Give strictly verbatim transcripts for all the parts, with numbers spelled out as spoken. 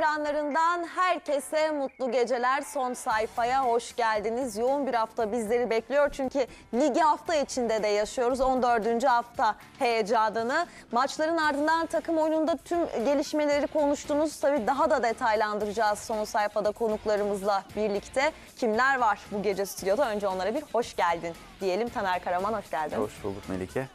ekranlarından herkese mutlu geceler. Son sayfaya hoş geldiniz. Yoğun bir hafta bizleri bekliyor çünkü ligi hafta içinde de yaşıyoruz. on dördüncü hafta heyecanını. Maçların ardından takım oyununda tüm gelişmeleri konuştunuz. Tabii daha da detaylandıracağız son sayfada konuklarımızla birlikte. Kimler var bu gece stüdyoda? Önce onlara bir hoş geldin diyelim. Taner Karaman hoş geldin. Hoş bulduk Melike.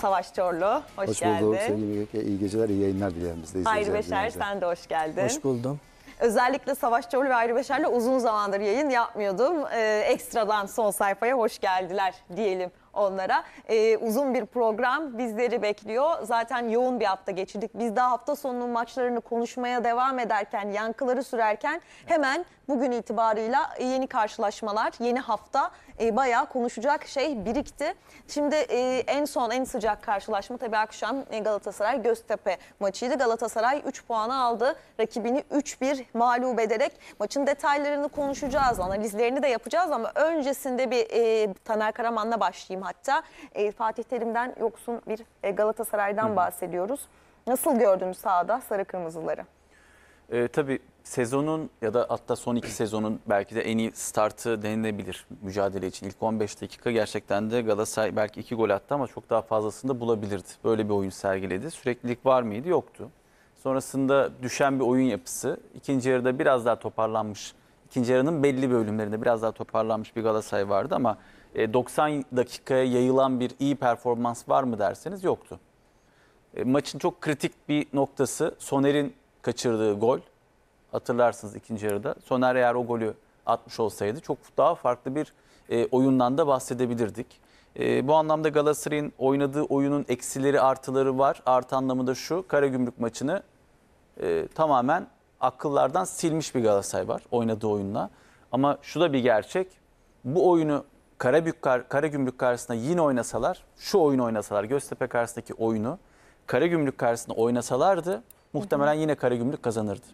Savaş Çorlu, hoş, hoş geldin. Hoş bulduk sevgili Melike. İyi geceler, iyi yayınlar dilerim biz de. Ayrı Beşer, sen de hoş geldin. Hoş buldum. Özellikle Savaş Çorlu ve Ayrı Beşer'le uzun zamandır yayın yapmıyordum. Ee, ekstradan son sayfaya hoş geldiler diyelim onlara. Ee, uzun bir program bizleri bekliyor. Zaten yoğun bir hafta geçirdik. Biz daha hafta sonunun maçlarını konuşmaya devam ederken, yankıları sürerken hemen bugün itibarıyla yeni karşılaşmalar, yeni hafta e, bayağı konuşacak şey birikti. Şimdi e, en son en sıcak karşılaşma tabii akşam e, Galatasaray Göztepe maçıydı. Galatasaray üç puanı aldı. Rakibini üç bir mağlup ederek maçın detaylarını konuşacağız, analizlerini de yapacağız ama öncesinde bir e, Taner Karaman'la başlayayım. Hatta e, Fatih Terim'den yoksun bir e, Galatasaray'dan Hı. bahsediyoruz. Nasıl gördünüz sahada sarı kırmızıları? E, tabii sezonun ya da hatta son iki sezonun belki de en iyi startı denilebilir mücadele için. İlk on beş dakika gerçekten de Galatasaray belki iki gol attı ama çok daha fazlasını da bulabilirdi. Böyle bir oyun sergiledi. Süreklilik var mıydı? Yoktu. Sonrasında düşen bir oyun yapısı. İkinci yarıda biraz daha toparlanmış. İkinci yarının belli bölümlerinde biraz daha toparlanmış bir Galatasaray vardı ama doksan dakikaya yayılan bir iyi performans var mı derseniz yoktu. Maçın çok kritik bir noktası Soner'in kaçırdığı gol. Hatırlarsınız ikinci yarıda. Soner eğer o golü atmış olsaydı çok daha farklı bir oyundan da bahsedebilirdik. Bu anlamda Galatasaray'ın oynadığı oyunun eksileri artıları var. Artı anlamı da şu: Karagümrük maçını tamamen akıllardan silmiş bir Galatasaray var oynadığı oyunla. Ama şu da bir gerçek. Bu oyunu Karagümrük karşısında yine oynasalar, şu oyunu oynasalar, Göztepe karşısındaki oyunu Karagümrük karşısında oynasalardı muhtemelen yine Karagümrük kazanırdı.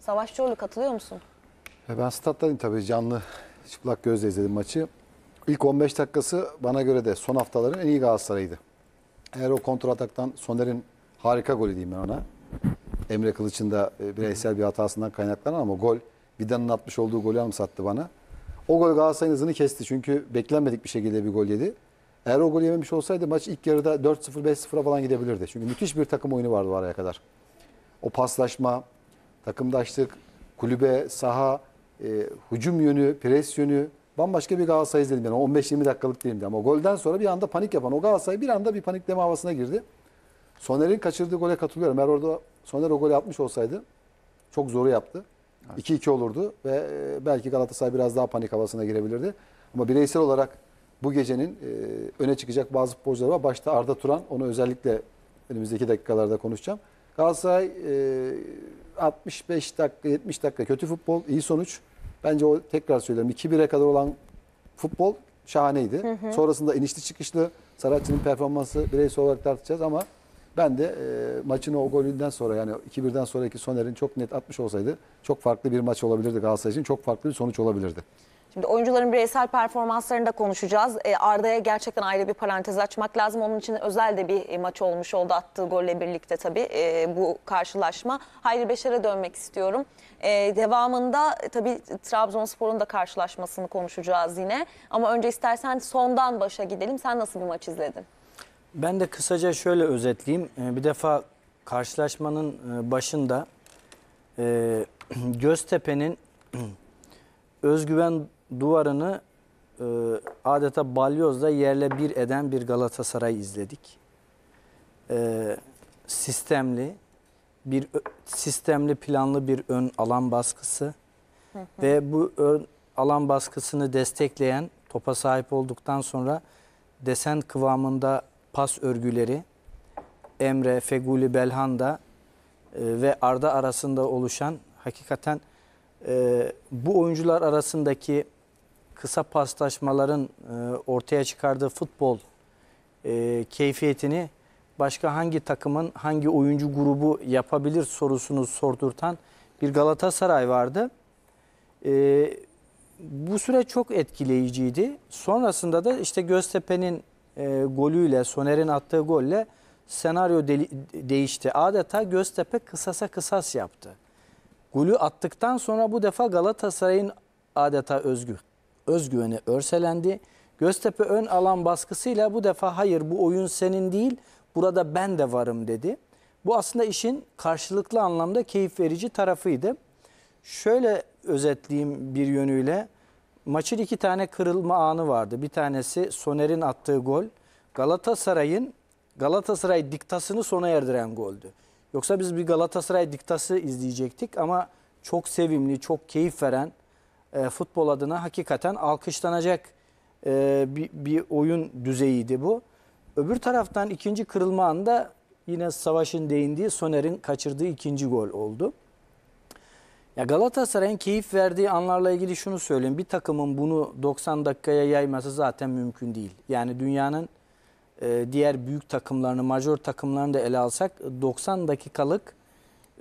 Savaş Çorlu, katılıyor musun? Ben stat'tayım tabii, canlı çıplak gözle izledim maçı. İlk on beş dakikası bana göre de son haftaların en iyi Galatasaray'dı. Eğer o kontrol ataktan Soner'in harika golü diyeyim ben ona. Emre Kılıç'ın da bireysel bir hatasından kaynaklanan ama gol, Vida'nın atmış olduğu golü anımsattı bana. O gol Galatasaray'ın hızını kesti çünkü beklenmedik bir şekilde bir gol yedi. Eğer o golü yememiş olsaydı maç ilk yarıda dört sıfır beş sıfıra falan gidebilirdi. Çünkü müthiş bir takım oyunu vardı araya kadar. O paslaşma, takımdaşlık, kulübe, saha, e, hücum yönü, pres yönü bambaşka bir Galatasaray izledim. Yani on beş yirmi dakikalık değilimdi ama o golden sonra bir anda panik yapan o Galatasaray bir anda bir panikleme havasına girdi. Soner'in kaçırdığı gole katılıyorum. Eğer orada Soner o golü atmış olsaydı çok zoru yaptı. iki iki olurdu ve belki Galatasaray biraz daha panik havasına girebilirdi. Ama bireysel olarak bu gecenin öne çıkacak bazı futbolcular var. Başta Arda Turan, onu özellikle önümüzdeki dakikalarda konuşacağım. Galatasaray altmış beş dakika, yetmiş dakika kötü futbol, iyi sonuç. Bence o, tekrar söylüyorum, iki bire kadar olan futbol şahaneydi. Hı hı. Sonrasında inişli çıkışlı Saracchi'nin performansı bireysel olarak tartışacağız ama ben de e, maçın o golünden sonra, yani iki birden sonraki Soner'in çok net atmış olsaydı çok farklı bir maç olabilirdi Galatasaray için. Çok farklı bir sonuç olabilirdi. Şimdi oyuncuların bireysel performanslarını da konuşacağız. E, Arda'ya gerçekten ayrı bir parantez açmak lazım. Onun için özel de bir maç olmuş oldu attığı golle birlikte tabii e, bu karşılaşma. Hayri Beşer'e dönmek istiyorum. E, devamında tabii Trabzonspor'un da karşılaşmasını konuşacağız yine. Ama önce istersen sondan başa gidelim. Sen nasıl bir maç izledin? Ben de kısaca şöyle özetleyeyim. Bir defa karşılaşmanın başında Göztepe'nin özgüven duvarını adeta balyozla yerle bir eden bir Galatasaray izledik. Sistemli, bir sistemli planlı bir ön alan baskısı hı hı. ve bu ön alan baskısını destekleyen, topa sahip olduktan sonra desen kıvamında pas örgüleri, Emre, Feghouli, Belhanda ve Arda arasında oluşan, hakikaten e, bu oyuncular arasındaki kısa paslaşmaların e, ortaya çıkardığı futbol e, keyfiyetini başka hangi takımın hangi oyuncu grubu yapabilir sorusunu sordurtan bir Galatasaray vardı. E, bu süre çok etkileyiciydi. Sonrasında da işte Göztepe'nin E, golüyle, Soner'in attığı golle senaryo de değişti. Adeta Göztepe kısasa kısas yaptı. Golü attıktan sonra bu defa Galatasaray'ın adeta özgü özgüveni örselendi. Göztepe ön alan baskısıyla bu defa hayır bu oyun senin değil, burada ben de varım dedi. Bu aslında işin karşılıklı anlamda keyif verici tarafıydı. Şöyle özetleyeyim bir yönüyle. Maçın iki tane kırılma anı vardı. Bir tanesi Soner'in attığı gol. Galatasaray'ın Galatasaray diktasını sona erdiren goldü. Yoksa biz bir Galatasaray diktası izleyecektik ama çok sevimli, çok keyif veren e, futbol adına hakikaten alkışlanacak e, bir, bir oyun düzeyiydi bu. Öbür taraftan ikinci kırılma anında yine Savaş'ın değindiği Soner'in kaçırdığı ikinci gol oldu. Ya Galatasaray'ın keyif verdiği anlarla ilgili şunu söyleyeyim. Bir takımın bunu doksan dakikaya yayması zaten mümkün değil. Yani dünyanın e, diğer büyük takımlarını, majör takımlarını da ele alsak doksan dakikalık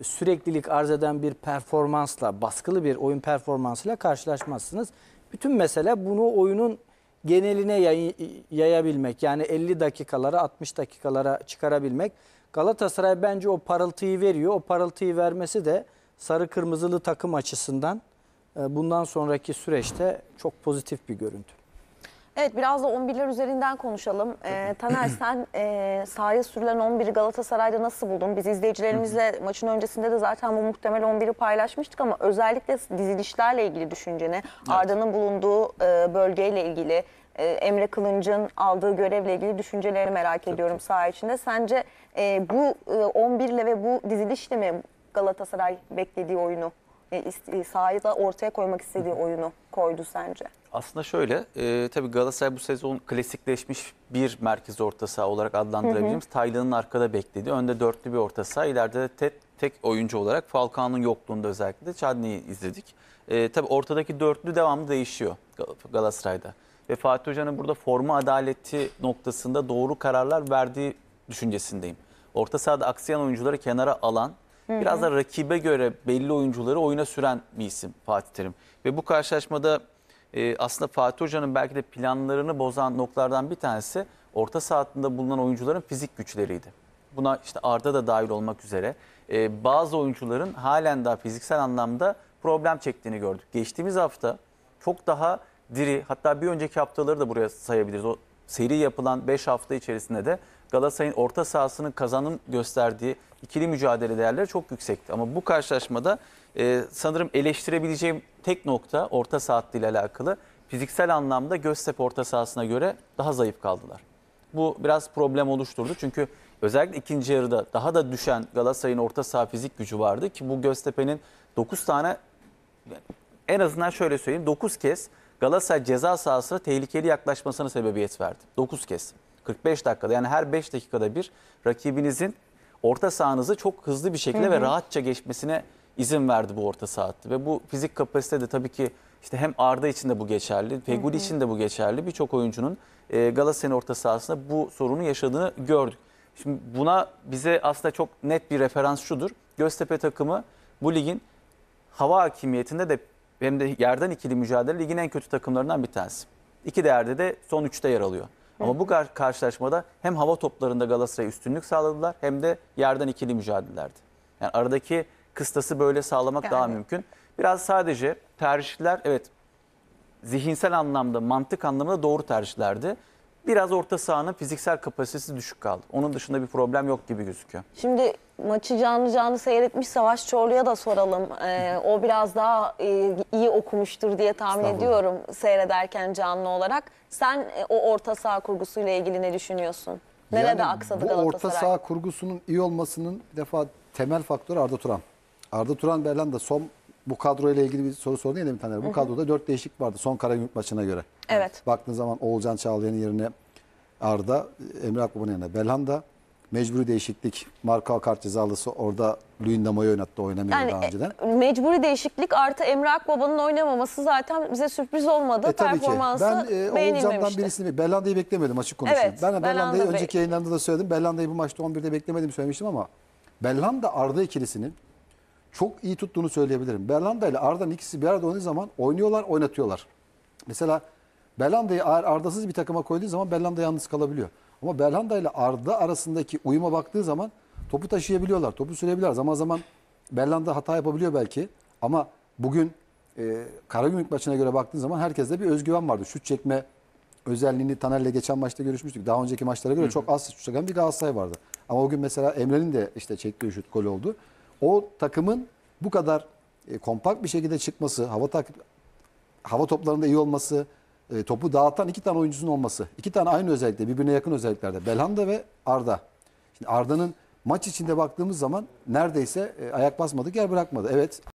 süreklilik arz eden bir performansla, baskılı bir oyun performansıyla karşılaşmazsınız. Bütün mesele bunu oyunun geneline yay, yayabilmek. Yani elli dakikalara, altmış dakikalara çıkarabilmek. Galatasaray bence o parıltıyı veriyor. O parıltıyı vermesi de sarı kırmızılı takım açısından bundan sonraki süreçte çok pozitif bir görüntü. Evet, biraz da on birler üzerinden konuşalım. Ee, Taner sen e, sahaya sürülen on biri Galatasaray'da nasıl buldun? Biz izleyicilerimizle maçın öncesinde de zaten bu muhtemel on biri paylaşmıştık ama özellikle dizilişlerle ilgili düşünceni, evet. Arda'nın bulunduğu e, bölgeyle ilgili, e, Emre Kılıç'ın aldığı görevle ilgili düşüncelerini merak Tabii. ediyorum saha içinde. Sence e, bu e, on birle ve bu dizilişle mi Galatasaray beklediği oyunu, sahayı da ortaya koymak istediği oyunu koydu sence? Aslında şöyle, e, tabii Galatasaray bu sezon klasikleşmiş bir merkez orta saha olarak adlandırabileceğimiz Taylan'ın arkada beklediği, önde dörtlü bir orta saha, ileride de tek, tek oyuncu olarak Falcao'nun yokluğunda özellikle de Çadney'i izledik. E, tabii ortadaki dörtlü devamlı değişiyor Galatasaray'da. Ve Fatih Hoca'nın burada forma adaleti noktasında doğru kararlar verdiği düşüncesindeyim. Orta sahada aksayan oyuncuları kenara alan, biraz da rakibe göre belli oyuncuları oyuna süren bir isim Fatih Terim. Ve bu karşılaşmada e, aslında Fatih Hoca'nın belki de planlarını bozan noktalardan bir tanesi orta saatinde bulunan oyuncuların fizik güçleriydi. Buna işte Arda da dahil olmak üzere e, bazı oyuncuların halen daha fiziksel anlamda problem çektiğini gördük. Geçtiğimiz hafta çok daha diri, hatta bir önceki haftaları da buraya sayabiliriz. O seri yapılan beş hafta içerisinde de Galatasaray'ın orta sahasının kazanım gösterdiği ikili mücadele değerleri çok yüksekti. Ama bu karşılaşmada e, sanırım eleştirebileceğim tek nokta orta saha ile alakalı. Fiziksel anlamda Göztepe orta sahasına göre daha zayıf kaldılar. Bu biraz problem oluşturdu. Çünkü özellikle ikinci yarıda daha da düşen Galatasaray'ın orta saha fizik gücü vardı. Ki bu Göztepe'nin dokuz tane, en azından şöyle söyleyeyim, dokuz kez Galatasaray ceza sahasına tehlikeli yaklaşmasına sebebiyet verdi. dokuz kez. kırk beş dakikada, yani her beş dakikada bir rakibinizin orta sahanızı çok hızlı bir şekilde, hı hı, ve rahatça geçmesine izin verdi bu orta sahattı. Ve bu fizik kapasite de tabii ki işte hem Arda için de bu geçerli, Feghouli için de bu geçerli. Birçok oyuncunun e, Galatasaray'ın orta sahasında bu sorunu yaşadığını gördük. Şimdi buna bize aslında çok net bir referans şudur. Göztepe takımı bu ligin hava hakimiyetinde de hem de yerden ikili mücadele ligin en kötü takımlarından bir tanesi. İki değerde de son üçte yer alıyor. Ama bu karşılaşmada hem hava toplarında Galatasaray'a üstünlük sağladılar hem de yerden ikili mücadelelerdi. Yani aradaki kıstası böyle sağlamak yani daha mümkün. Biraz sadece tercihler, evet, zihinsel anlamda, mantık anlamında doğru tercihlerdi. Biraz orta sahanın fiziksel kapasitesi düşük kaldı. Onun dışında bir problem yok gibi gözüküyor. Şimdi maçı canlı canlı seyretmiş Savaş Çorlu'ya da soralım. Ee, o biraz daha e, iyi okumuştur diye tahmin ediyorum seyrederken canlı olarak. Sen e, o orta saha kurgusuyla ilgili ne düşünüyorsun? Nerede yani aksadı Galatasaray? Bu orta saha kurgusunun iyi olmasının bir defa temel faktörü Arda Turan. Arda Turan Belhanda son... Bu kadroyla ilgili bir soru sordu ya bir tane. Bu kadroda dört değişik vardı son Karagümrük maçına göre. Evet. Baktığın zaman Oğulcan Çağlayan'ın yerine Arda, Emre Akbaba'nın yerine Belhanda. Mecburi değişiklik. Marco Kart cezalısı orada Luyndama'yı oynattı, oynamıyordu yani daha önceden. Mecburi değişiklik artı Emre Akbaba'nın oynamaması zaten bize sürpriz olmadı. E, Performansı beğenilmemişti. Ben e, Oğulcan'dan birisini, Belhanda'yı beklemedim açık konuşayım. Evet, ben Belhanda'yı önceki yayınlarında da söyledim. Belhanda'yı bu maçta on birde beklemedim söylemiştim ama Belhanda Arda ikilisinin çok iyi tuttuğunu söyleyebilirim. Belhanda ile Arda'nın ikisi bir arada oynadığı zaman oynuyorlar, oynatıyorlar. Mesela Belhanda'yı Arda'sız bir takıma koyduğu zaman Belhanda yalnız kalabiliyor. Ama Belhanda ile Arda arasındaki uyuma baktığı zaman topu taşıyabiliyorlar, topu sürebiliyorlar. Zaman zaman Belhanda hata yapabiliyor belki. Ama bugün e, Karagümrük maçına göre baktığın zaman herkeste bir özgüven vardı. Şut çekme özelliğini Taner'le geçen maçta görüşmüştük. Daha önceki maçlara göre hı hı. çok az şut çeken bir Galatasaray vardı. Ama o gün mesela Emre'nin de işte çektiği şut gol oldu. O takımın bu kadar e, kompakt bir şekilde çıkması, hava takip, hava toplarında iyi olması, e, topu dağıtan iki tane oyuncusunun olması. İki tane aynı özellikle, birbirine yakın özelliklerde. Belhanda ve Arda. Şimdi Arda'nın maç içinde baktığımız zaman neredeyse e, ayak basmadı, yer bırakmadı. Evet.